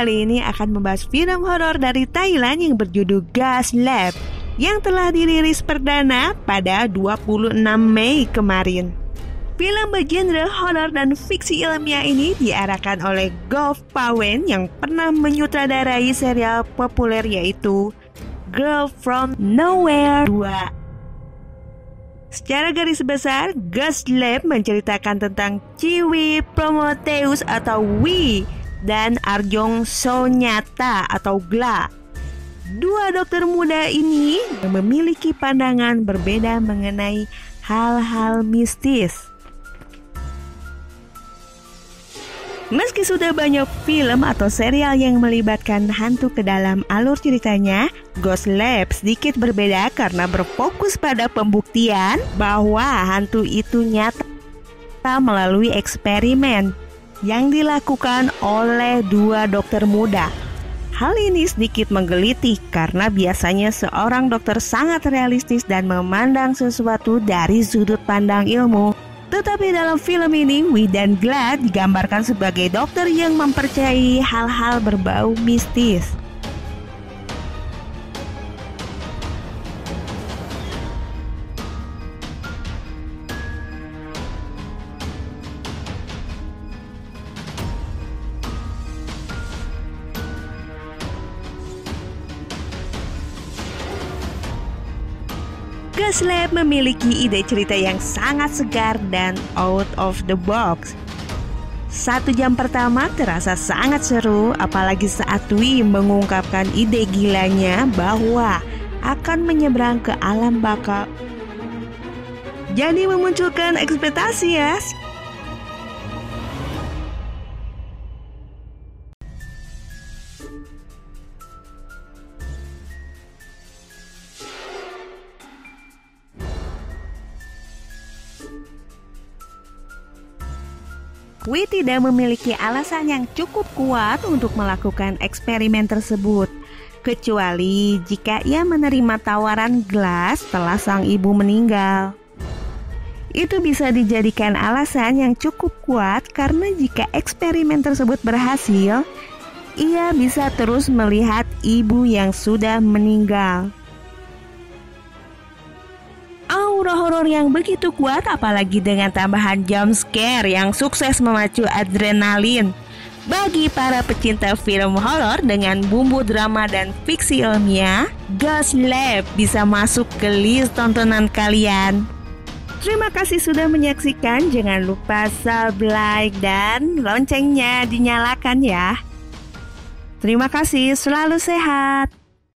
kali ini akan membahas film horor dari Thailand yang berjudul Ghost Lab yang telah dirilis perdana pada 26 Mei kemarin. Film bergenre horor dan fiksi ilmiah ini diarahkan oleh Gov Paween yang pernah menyutradarai serial populer yaitu Girl From Nowhere 2. Secara garis besar, Ghost Lab menceritakan tentang Chiwi Prometheus atau Wi dan Arjong Sonyata atau Gla. Dua dokter muda ini memiliki pandangan berbeda mengenai hal-hal mistis. Meski sudah banyak film atau serial yang melibatkan hantu ke dalam alur ceritanya, Ghost Lab sedikit berbeda karena berfokus pada pembuktian bahwa hantu itu nyata melalui eksperimen yang dilakukan oleh dua dokter muda. Hal ini sedikit menggelitik karena biasanya seorang dokter sangat realistis dan memandang sesuatu dari sudut pandang ilmu. Tetapi dalam film ini, Wi dan Glad digambarkan sebagai dokter yang mempercayai hal-hal berbau mistis. Ghost Lab memiliki ide cerita yang sangat segar dan out of the box. Satu jam pertama terasa sangat seru, apalagi saat Wi mengungkapkan ide gilanya bahwa akan menyeberang ke alam baka. Jadi memunculkan ekspektasi ya. Wi tidak memiliki alasan yang cukup kuat untuk melakukan eksperimen tersebut, kecuali jika ia menerima tawaran gelas setelah sang ibu meninggal. Itu bisa dijadikan alasan yang cukup kuat karena jika eksperimen tersebut berhasil, ia bisa terus melihat ibu yang sudah meninggal. Horor yang begitu kuat, apalagi dengan tambahan jump scare yang sukses memacu adrenalin. Bagi para pecinta film horor dengan bumbu drama dan fiksi ilmiah, Ghost Lab bisa masuk ke list tontonan kalian. Terima kasih sudah menyaksikan. Jangan lupa subscribe dan loncengnya dinyalakan ya. Terima kasih, selalu sehat.